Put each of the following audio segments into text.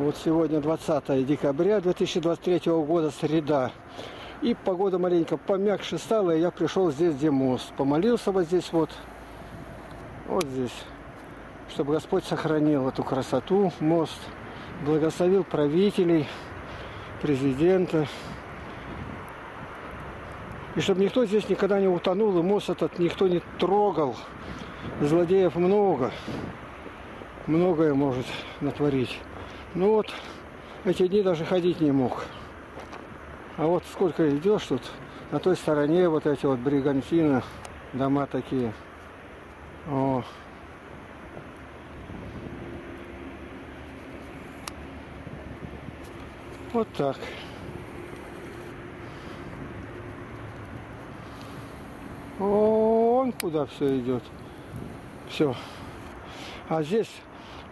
Вот сегодня 20 декабря 2023 года, среда. И погода маленько помягче стала, и я пришел здесь, где мост. Помолился вот здесь вот, чтобы Господь сохранил эту красоту, мост. Благословил правителей, президента. И чтобы никто здесь никогда не утонул, и мост этот никто не трогал. Злодеев много, многое может натворить. Ну вот, эти дни даже ходить не мог. А вот сколько идешь тут, на той стороне вот эти вот бригантины, дома такие. О. Вот так. Вон куда все идет. Все. А здесь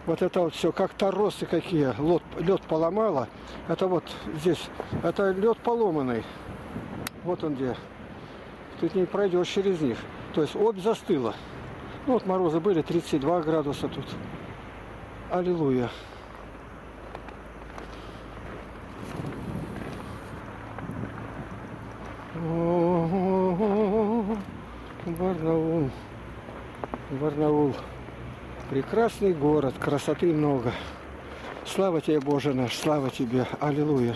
вот это вот все, как торосы какие. Лед поломало. Это вот здесь. Это лед поломанный. Вот он где. Тут не пройдешь через них. То есть Обь застыла. Ну вот морозы были, 32 градуса тут. Аллилуйя. Барнаул. Барнаул. Прекрасный город, красоты много. Слава тебе, Боже наш, слава тебе. Аллилуйя.